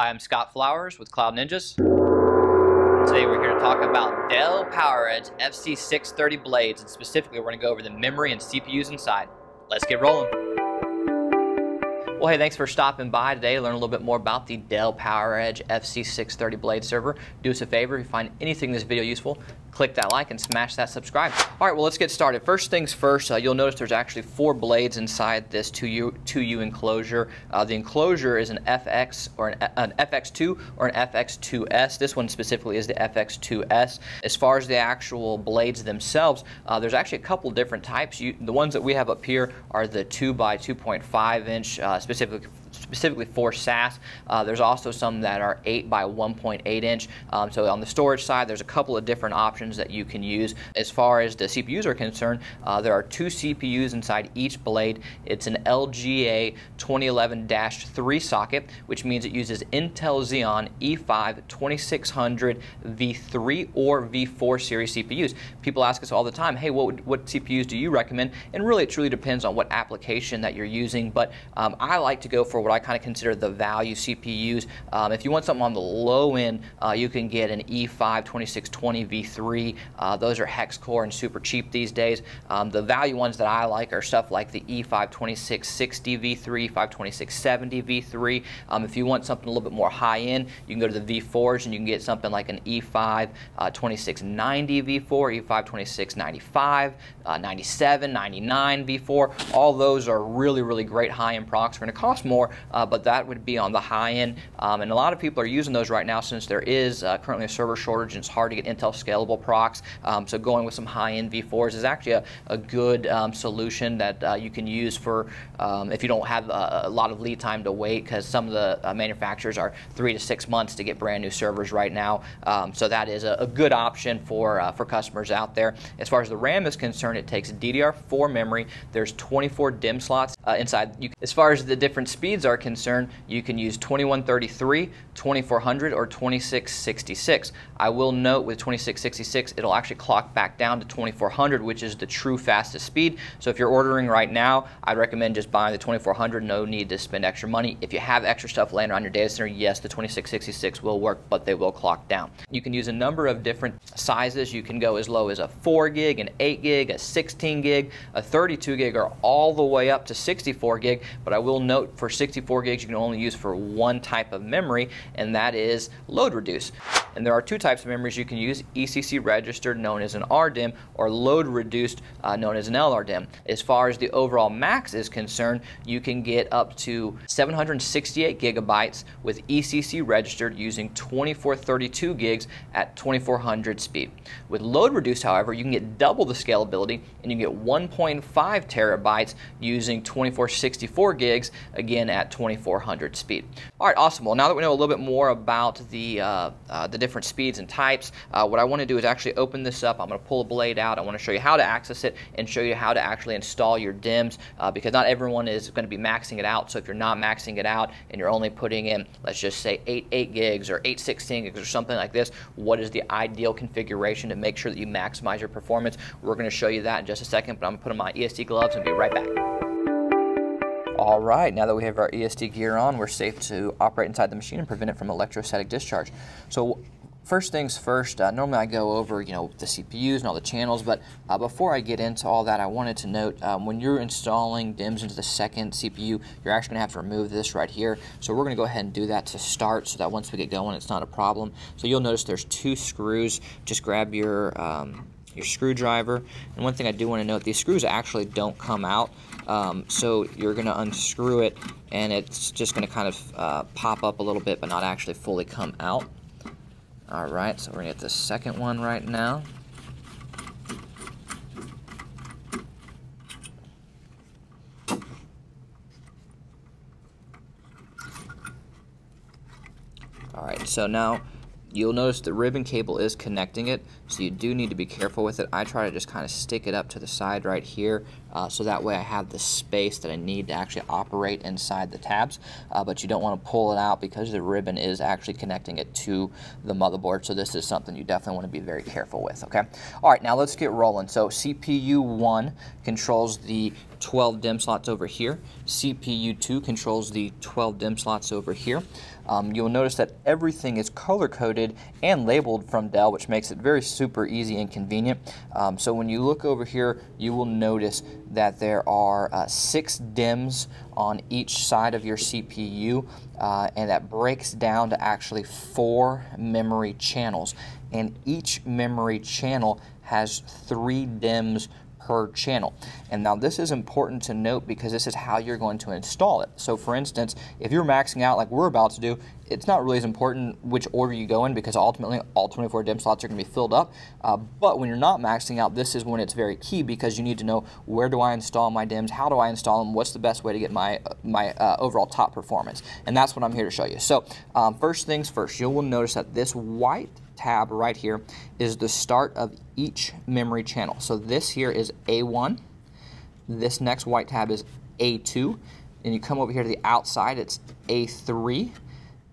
I am Scott Flowers with Cloud Ninjas. Today we're here to talk about Dell PowerEdge FC630 blades, and specifically we're going to go over the memory and CPUs inside. Let's get rolling. Well, hey, thanks for stopping by today to learn a little bit more about the Dell PowerEdge FC630 blade server. Do us a favor, if you find anything in this video useful, click that like and smash that subscribe. All right, well, let's get started. First things first, you'll notice there's actually four blades inside this 2U enclosure. The enclosure is an FX or an FX2 or an FX2S. This one specifically is the FX2S. As far as the actual blades themselves, there's actually a couple different types. The ones that we have up here are the 2 by 2.5 inch, specifically for SAS. There's also some that are 8 by 1.8 inch. So on the storage side, there's a couple of different options that you can use. As far as the CPUs are concerned, there are two CPUs inside each blade. It's an LGA 2011-3 socket, which means it uses Intel Xeon E5-2600v3 or v4 series CPUs. People ask us all the time, hey, what CPUs do you recommend? And really, it truly depends on what application that you're using, but I like to go for what I kind of consider the value CPUs. If you want something on the low end, you can get an E5-2620v3. Those are hex core and super cheap these days. The value ones that I like are stuff like the E5-2660v3, E5-2670v3. If you want something a little bit more high end, you can go to the v4s and you can get something like an E5-2690v4, E5-2695, 97, 99 v4. All those are really, really great high-end products. They're going to cost more, but that would be on the high end, and a lot of people are using those right now since there is currently a server shortage and it's hard to get Intel scalable procs. So going with some high-end V4s is actually a good solution that you can use for if you don't have a lot of lead time to wait, because some of the manufacturers are 3 to 6 months to get brand new servers right now. So that is a good option for customers out there. As far as the RAM is concerned, it takes DDR4 memory. There's 24 DIMM slots inside. As far as the different speeds are concerned, you can use 2133, 2400, or 2666. I will note with 2666, it'll actually clock back down to 2400, which is the true fastest speed. So if you're ordering right now, I'd recommend just buying the 2400. No need to spend extra money. If you have extra stuff laying around your data center, yes, the 2666 will work, but they will clock down. You can use a number of different sizes. You can go as low as a 4 gig, an 8 gig, a 16 gig, a 32 gig, or all the way up to 64 gig, but I will note for 64 gigs, you can only use for one type of memory, and that is load reduce. And there are two types of memories you can use: ECC registered, known as an RDIMM, or load reduced, known as an LRDIMM. As far as the overall max is concerned, you can get up to 768 gigabytes with ECC registered using 2432 gigs at 2400 speed. With load reduced, however, you can get double the scalability, and you can get 1.5 terabytes using 2464 gigs, again at 2400 speed. All right, awesome. Well, now that we know a little bit more about the different speeds and types, what I want to do is actually open this up. I'm going to pull a blade out. I want to show you how to access it and show you how to actually install your DIMMs, because not everyone is going to be maxing it out. So if you're not maxing it out and you're only putting in, let's just say 8 gigs or 8 16 gigs or something like this, what is the ideal configuration to make sure that you maximize your performance? We're going to show you that in just a second, but I'm going to put on my ESD gloves and be right back. All right, now that we have our ESD gear on, we're safe to operate inside the machine and prevent it from electrostatic discharge. So first things first, normally I go over, you know, the CPUs and all the channels, but before I get into all that, I wanted to note when you're installing DIMMs into the second CPU, you're actually going to have to remove this right here. So we're going to go ahead and do that to start so that once we get going, it's not a problem. So you'll notice there's two screws. Just grab your screwdriver. And one thing I do want to note, these screws actually don't come out, so you're going to unscrew it and it's just going to kind of pop up a little bit but not actually fully come out. All right, so we're going to get the second one right now. All right, so now you'll notice the ribbon cable is connecting it, so you do need to be careful with it. I try to just kind of stick it up to the side right here so that way I have the space that I need to actually operate inside the tabs, but you don't want to pull it out because the ribbon is actually connecting it to the motherboard. So this is something you definitely want to be very careful with, okay? All right, now let's get rolling. So CPU1 controls the 12 DIMM slots over here. CPU2 controls the 12 DIMM slots over here. You'll notice that everything is color-coded and labeled from Dell, which makes it very super easy and convenient. So when you look over here, you will notice that there are 6 DIMMs on each side of your CPU, and that breaks down to actually 4 memory channels. And each memory channel has 3 DIMMs per channel. And now this is important to note because this is how you're going to install it. So for instance, if you're maxing out like we're about to do, it's not really as important which order you go in because ultimately all 24 DIMM slots are going to be filled up. But when you're not maxing out, this is when it's very key because you need to know, where do I install my DIMMs? How do I install them? What's the best way to get my overall top performance? And that's what I'm here to show you. So first things first, you will notice that this white tab right here is the start of each memory channel. So this here is A1. This next white tab is A2. And you come over here to the outside, it's A3.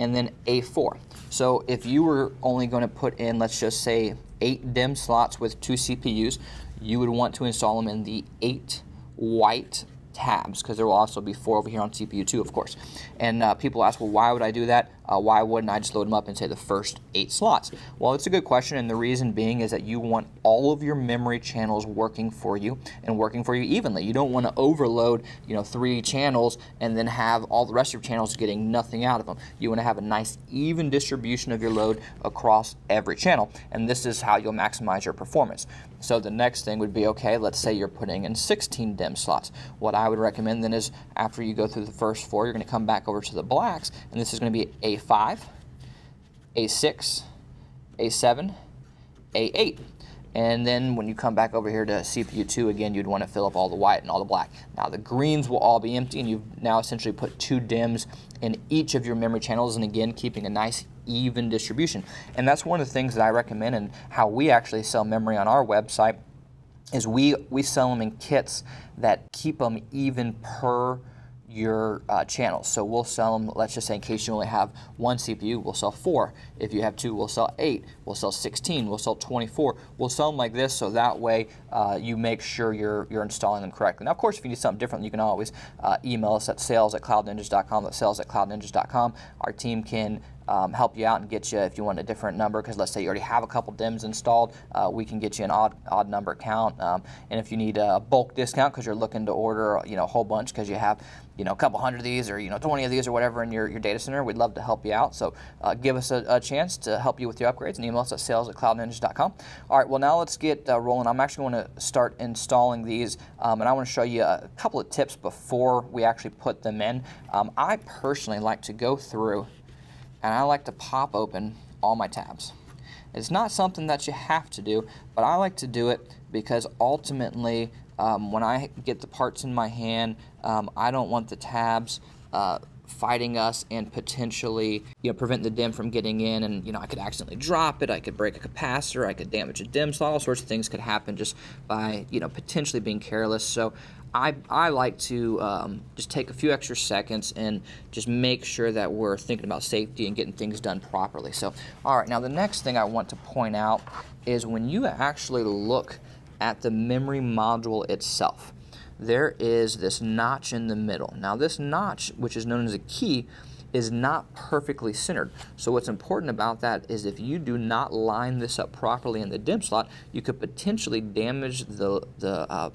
And then A4. So if you were only going to put in, let's just say, 8 DIMM slots with 2 CPUs, you would want to install them in the 8 white tabs, because there will also be 4 over here on CPU2, of course. And people ask, well, why would I do that? Why wouldn't I just load them up and say the first 8 slots? Well, it's a good question, and the reason being is that you want all of your memory channels working for you and working for you evenly. You don't want to overload, you know, 3 channels and then have all the rest of your channels getting nothing out of them. You want to have a nice even distribution of your load across every channel, and this is how you'll maximize your performance. So the next thing would be, okay, let's say you're putting in 16 DIMM slots. What I would recommend then is after you go through the first 4, you're going to come back over to the blacks, and this is going to be A5, A6, A7, A8. And then when you come back over here to CPU2, again, you'd want to fill up all the white and all the black. Now the greens will all be empty, and you've now essentially put 2 DIMMs in each of your memory channels, and again, keeping a nice even distribution. And that's one of the things that I recommend, and how we actually sell memory on our website is we sell them in kits that keep them even per your channels. So we'll sell them, let's just say in case you only have 1 CPU, we'll sell 4. If you have 2, we'll sell 8, we'll sell 16, we'll sell 24. We'll sell them like this, so that way you make sure you're installing them correctly. Now, of course, if you need something different, you can always email us at sales@cloudninjas.com, that's sales@cloudninjas.com. Our team can help you out and get you, if you want a different number, because let's say you already have a couple DIMMs installed, we can get you an odd number account. And if you need a bulk discount because you're looking to order, you know, a whole bunch because you have, you know, a couple hundred of these, or, you know, 20 of these or whatever in your data center, we'd love to help you out. So give us a chance to help you with your upgrades, and email us at sales@cloudninjas.com. All right, well, now let's get rolling. I'm actually going to start installing these, and I want to show you a couple of tips before we actually put them in. I personally like to go through and I like to pop open all my tabs. It's not something that you have to do, but I like to do it because ultimately when I get the parts in my hand, I don't want the tabs fighting us and potentially, you know, prevent the DIMM from getting in, and, you know, I could accidentally drop it, I could break a capacitor, I could damage a DIMM slot, all sorts of things could happen just by, you know, potentially being careless. So I like to just take a few extra seconds and just make sure that we're thinking about safety and getting things done properly. So, all right, now the next thing I want to point out is when you actually look at the memory module itself, there is this notch in the middle. Now this notch, which is known as a key, is not perfectly centered. So what's important about that is if you do not line this up properly in the DIMM slot, you could potentially damage the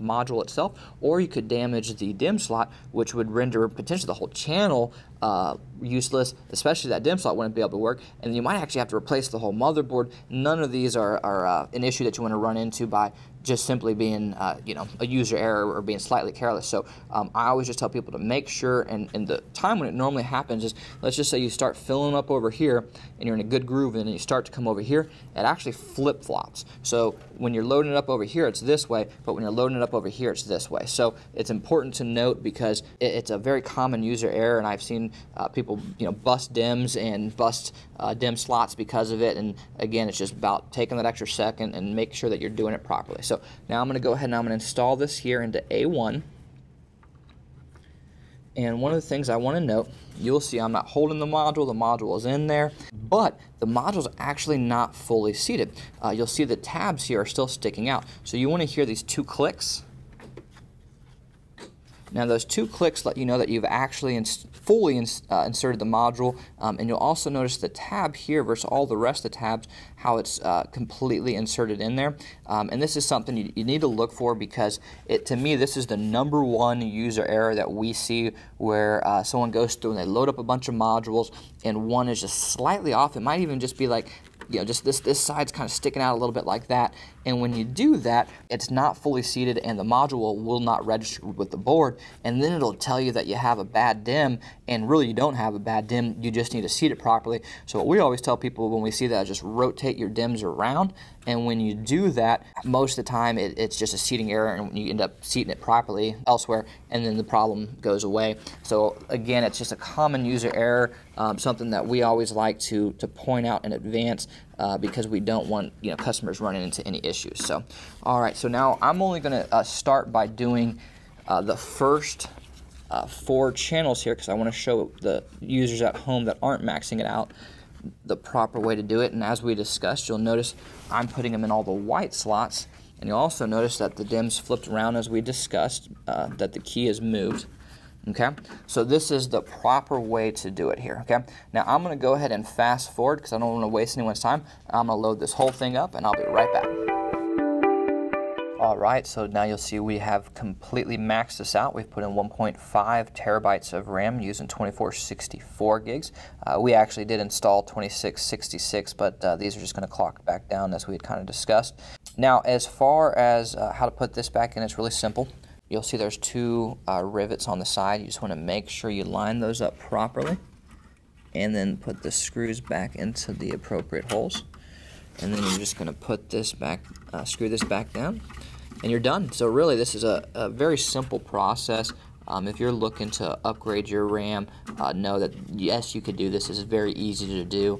module itself, or you could damage the DIMM slot, which would render potentially the whole channel useless, especially that DIMM slot wouldn't be able to work, and you might actually have to replace the whole motherboard. None of these are an issue that you want to run into by just simply being, you know, a user error or being slightly careless. So I always just tell people to make sure, and the time when it normally happens is, let's just say you start filling up over here and you're in a good groove, and then you start to come over here, it actually flip-flops. So when you're loading it up over here, it's this way, but when you're loading it up over here, it's this way. So it's important to note because it's a very common user error, and I've seen people people, you know, bust DIMMs and bust DIMM slots because of it. And again, it's just about taking that extra second and making sure that you're doing it properly. So now I'm going to go ahead and I'm going to install this here into A1. And one of the things I want to note, you'll see I'm not holding the module is in there, but the module is actually not fully seated. You'll see the tabs here are still sticking out. So you want to hear these two clicks. Now those two clicks let you know that you've actually fully inserted the module, and you'll also notice the tab here versus all the rest of the tabs, how it's completely inserted in there. And this is something you need to look for, because it, to me, this is the number one user error that we see, where someone goes through and they load up a bunch of modules and one is just slightly off. It might even just be like, you know, just this side's kind of sticking out a little bit like that. And when you do that, it's not fully seated and the module will not register with the board. And then it'll tell you that you have a bad DIMM, and really you don't have a bad DIMM, you just need to seat it properly. So what we always tell people when we see that is just rotate your DIMMs around. And when you do that, most of the time it's just a seating error and you end up seating it properly elsewhere, and then the problem goes away. So again, it's just a common user error, something that we always like to point out in advance, because we don't want, you know, customers running into any issues. So, all right, so now I'm only gonna start by doing the first four channels here, because I wanna show the users at home that aren't maxing it out the proper way to do it. And as we discussed, you'll notice I'm putting them in all the white slots, and you'll also notice that the DIMMs flipped around as we discussed, that the key is moved. Okay, so this is the proper way to do it here. Okay, now I'm going to go ahead and fast forward because I don't want to waste anyone's time. I'm going to load this whole thing up and I'll be right back. All right, so now you'll see we have completely maxed this out. We've put in 1.5 terabytes of RAM using 2464 gigs. We actually did install 2666, but these are just going to clock back down as we had kind of discussed. Now, as far as how to put this back in, it's really simple. You'll see there's two rivets on the side. You just want to make sure you line those up properly and then put the screws back into the appropriate holes. And then you're just going to put this back, screw this back down, and you're done. So really this is a very simple process. If you're looking to upgrade your RAM, know that yes, you could do this. This is very easy to do.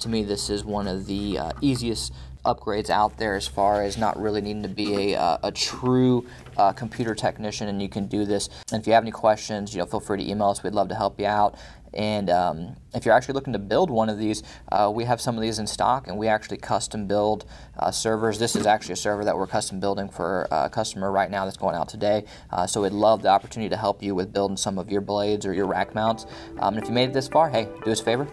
To me, this is one of the easiest upgrades out there, as far as not really needing to be a true computer technician, and you can do this. And if you have any questions, you know, feel free to email us. We'd love to help you out. And if you're actually looking to build one of these, we have some of these in stock, and we actually custom build servers. This is actually a server that we're custom building for a customer right now that's going out today. So we'd love the opportunity to help you with building some of your blades or your rack mounts. And if you made it this far, hey, do us a favor,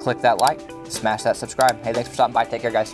click that like, smash that subscribe. Hey, thanks for stopping by. Take care, guys.